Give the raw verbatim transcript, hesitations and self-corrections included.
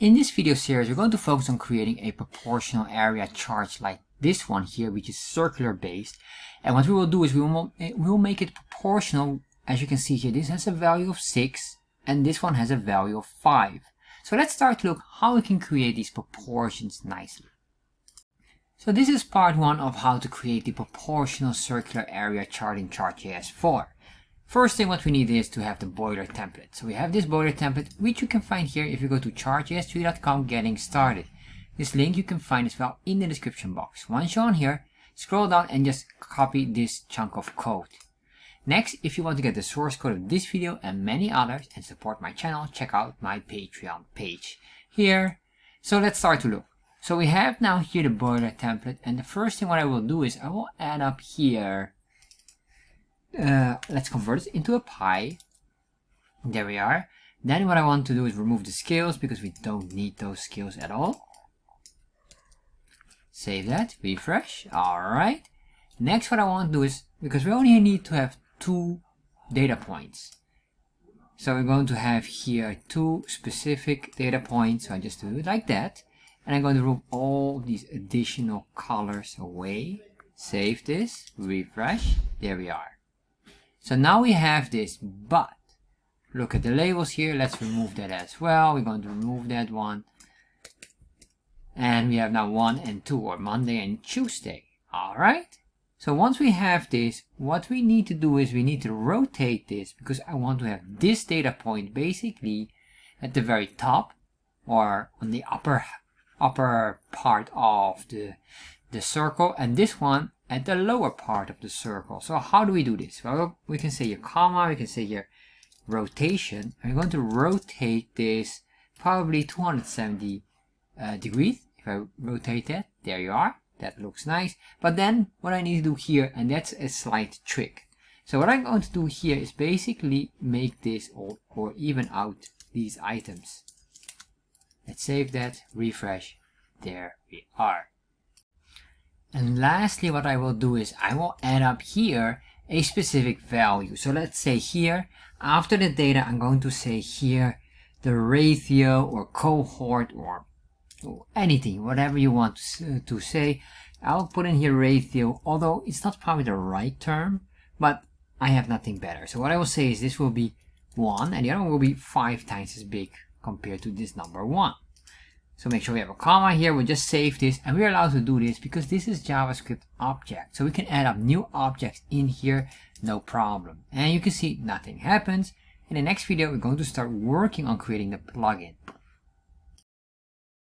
In this video series, we're going to focus on creating a proportional area chart like this one here, which is circular based. And what we will do is we will, we will make it proportional. As you can see here, this has a value of six and this one has a value of five. So let's start to look how we can create these proportions nicely. So this is part one of how to create the proportional circular area chart in Chart.js four. First thing what we need is to have the boiler template. So we have this boiler template, which you can find here if you go to chart.js three dot com getting started. This link you can find as well in the description box. Once you're on here, scroll down and just copy this chunk of code. Next, if you want to get the source code of this video and many others and support my channel, check out my Patreon page here. So let's start to look. So we have now here the boiler template, and the first thing what I will do is I will add up here. Uh, let's convert it into a pie. There we are. Then what I want to do is remove the scales because we don't need those scales at all. Save that, refresh. All right. Next, what I want to do is, because we only need to have two data points. So we're going to have here two specific data points. So I just do it like that. And I'm going to remove all these additional colors away. Save this, refresh. There we are. So now we have this, but look at the labels here. Let's remove that as well. We're going to remove that one. And we have now one and two, or Monday and Tuesday. All right. So once we have this, what we need to do is we need to rotate this because I want to have this data point basically at the very top or on the upper upper part of the, the circle, and this one at the lower part of the circle. So how do we do this? Well, we can say your comma, we can say your rotation. I'm going to rotate this probably two hundred seventy uh, degrees. If I rotate that, there you are. That looks nice. But then what I need to do here, and that's a slight trick. So what I'm going to do here is basically make this all, or even out these items. Let's save that, refresh. There we are. And lastly, what I will do is I will add up here a specific value. So let's say here, after the data, I'm going to say here the ratio or cohort or anything, whatever you want to say. I'll put in here ratio, although it's not probably the right term, but I have nothing better. So what I will say is this will be one and the other one will be five times as big compared to this number one. So make sure we have a comma here, we'll just save this, and we're allowed to do this because this is JavaScript object. So we can add up new objects in here, no problem. And you can see nothing happens. In the next video, we're going to start working on creating the plugin.